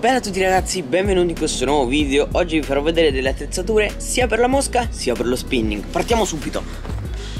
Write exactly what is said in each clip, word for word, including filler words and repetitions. Bella a tutti ragazzi, benvenuti in questo nuovo video. Oggi vi farò vedere delle attrezzature sia per la mosca sia per lo spinning. Partiamo subito.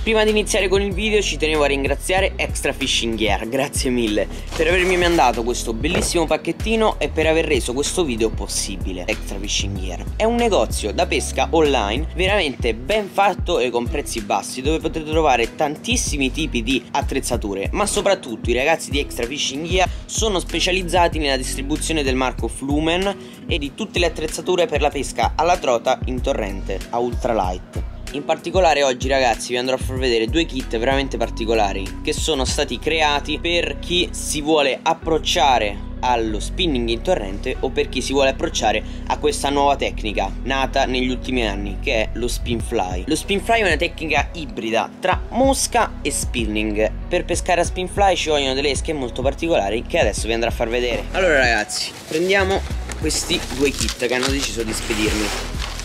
Prima di iniziare con il video ci tenevo a ringraziare Extra Fishing Gear, grazie mille per avermi mandato questo bellissimo pacchettino e per aver reso questo video possibile. Extra Fishing Gear è un negozio da pesca online veramente ben fatto e con prezzi bassi, dove potete trovare tantissimi tipi di attrezzature, ma soprattutto i ragazzi di Extra Fishing Gear sono specializzati nella distribuzione del marco Flumen e di tutte le attrezzature per la pesca alla trota in torrente a ultralight. In particolare oggi ragazzi vi andrò a far vedere due kit veramente particolari che sono stati creati per chi si vuole approcciare allo spinning in torrente o per chi si vuole approcciare a questa nuova tecnica nata negli ultimi anni, che è lo SPINFLY. Lo SPINFLY è una tecnica ibrida tra mosca e spinning. Per pescare a SPINFLY ci vogliono delle esche molto particolari che adesso vi andrò a far vedere. Allora ragazzi, prendiamo questi due kit che hanno deciso di spedirmi.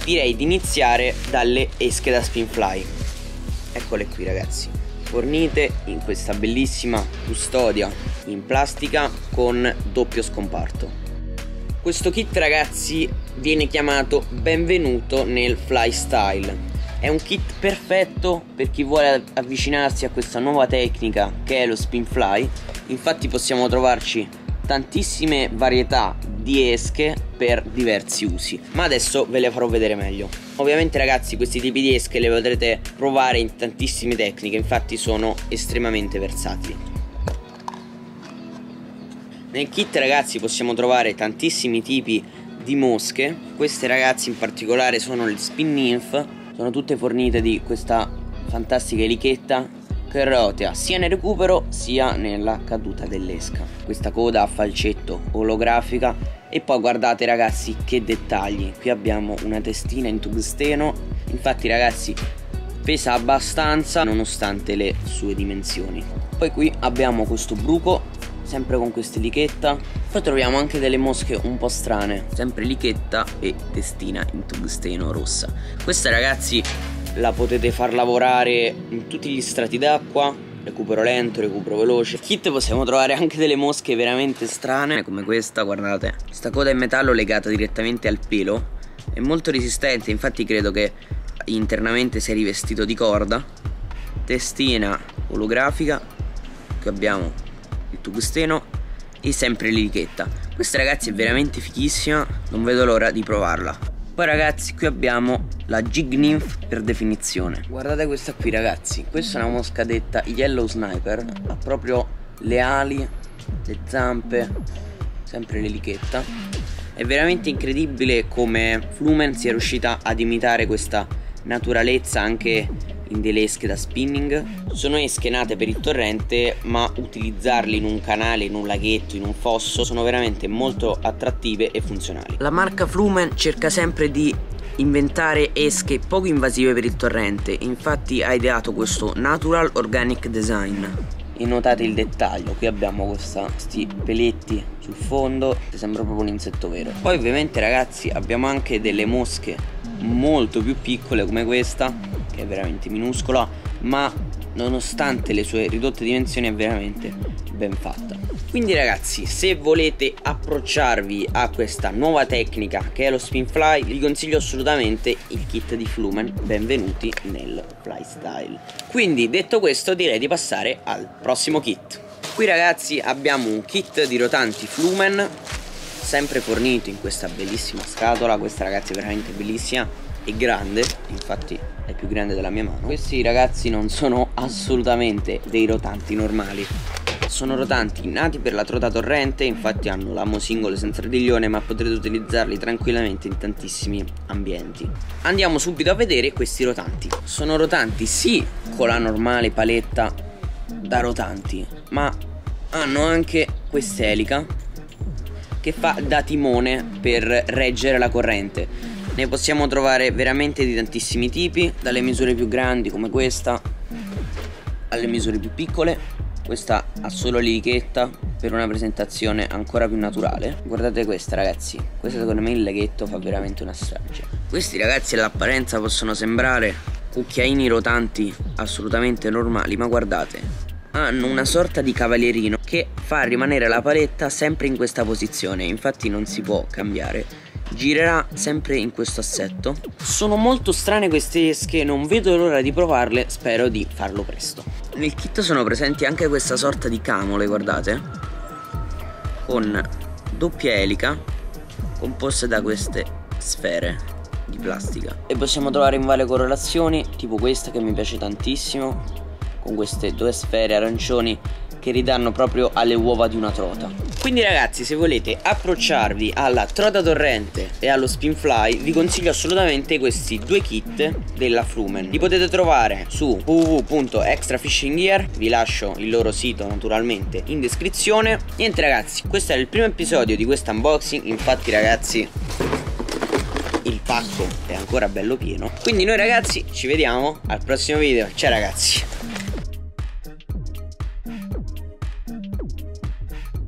Direi di iniziare dalle esche da SPINFLY. Eccole qui ragazzi, fornite in questa bellissima custodia in plastica con doppio scomparto. Questo kit ragazzi viene chiamato Benvenuto nel Fly Style. È un kit perfetto per chi vuole avvicinarsi a questa nuova tecnica che è lo SPINFLY. Infatti possiamo trovarci tantissime varietà di esche per diversi usi, ma adesso ve le farò vedere meglio. Ovviamente ragazzi questi tipi di esche le potrete provare in tantissime tecniche, infatti sono estremamente versatili. Nel kit ragazzi possiamo trovare tantissimi tipi di mosche. Queste ragazzi in particolare sono le Spin Nymph, sono tutte fornite di questa fantastica elichetta che rotea sia nel recupero sia nella caduta dell'esca. Questa coda a falcetto olografica. E poi guardate ragazzi che dettagli, qui abbiamo una testina in tungsteno. Infatti ragazzi pesa abbastanza nonostante le sue dimensioni. Poi qui abbiamo questo bruco sempre con questa elichetta. Poi troviamo anche delle mosche un po' strane, sempre elichetta e testina in tungsteno rossa. Questa ragazzi la potete far lavorare in tutti gli strati d'acqua, recupero lento, recupero veloce. Kit possiamo trovare anche delle mosche veramente strane come questa, guardate. Questa coda in metallo legata direttamente al pelo è molto resistente, infatti credo che internamente sia rivestito di corda. Testina olografica, qui abbiamo il tungsteno e sempre l'elichetta. Questa ragazzi è veramente fighissima, non vedo l'ora di provarla. Poi ragazzi qui abbiamo la Jig Nymph per definizione. Guardate questa qui ragazzi, questa è una mosca detta Yellow Sniper. Ha proprio le ali, le zampe, sempre l'elichetta. È veramente incredibile come Flumen sia riuscita ad imitare questa naturalezza anche in delle esche da spinning. Sono esche nate per il torrente, ma utilizzarle in un canale, in un laghetto, in un fosso sono veramente molto attrattive e funzionali. La marca Flumen cerca sempre di inventare esche poco invasive per il torrente, infatti ha ideato questo natural organic design. E notate il dettaglio, qui abbiamo questi peletti sul fondo che sembra proprio un insetto vero. Poi ovviamente ragazzi abbiamo anche delle mosche molto più piccole come questa, che è veramente minuscola, ma nonostante le sue ridotte dimensioni è veramente ben fatta. Quindi ragazzi, se volete approcciarvi a questa nuova tecnica che è lo SPINFLY, vi consiglio assolutamente il kit di Flumen Benvenuti nel Fly Style. Quindi detto questo direi di passare al prossimo kit. Qui ragazzi abbiamo un kit di rotanti Flumen, sempre fornito in questa bellissima scatola. Questa ragazzi è veramente bellissima e grande, infatti è più grande della mia mano. Questi ragazzi non sono assolutamente dei rotanti normali, sono rotanti nati per la trota torrente, infatti hanno l'amo singolo senza ridiglione, ma potrete utilizzarli tranquillamente in tantissimi ambienti. Andiamo subito a vedere questi rotanti. Sono rotanti sì con la normale paletta da rotanti, ma hanno anche questa elica che fa da timone per reggere la corrente. Ne possiamo trovare veramente di tantissimi tipi, dalle misure più grandi come questa alle misure più piccole. Questa ha solo l'elichetta per una presentazione ancora più naturale. Guardate questa ragazzi, questa secondo me il leghetto fa veramente una strage. Questi ragazzi all'apparenza possono sembrare cucchiaini rotanti assolutamente normali, ma guardate, hanno una sorta di cavalierino che fa rimanere la paletta sempre in questa posizione, infatti non si può cambiare. Girerà sempre in questo assetto. Sono molto strane queste esche, non vedo l'ora di provarle, spero di farlo presto. Nel kit sono presenti anche questa sorta di camole, guardate, con doppia elica composte da queste sfere di plastica, e possiamo trovare in varie correlazioni, tipo questa che mi piace tantissimo, con queste due sfere arancioni che ridanno proprio alle uova di una trota. Quindi ragazzi, se volete approcciarvi alla trota torrente e allo spinfly, vi consiglio assolutamente questi due kit della Flumen. Li potete trovare su www punto extra fishing gear, vi lascio il loro sito naturalmente in descrizione. Niente ragazzi, questo era il primo episodio di questo unboxing, infatti ragazzi il pacco è ancora bello pieno. Quindi noi ragazzi ci vediamo al prossimo video, ciao ragazzi.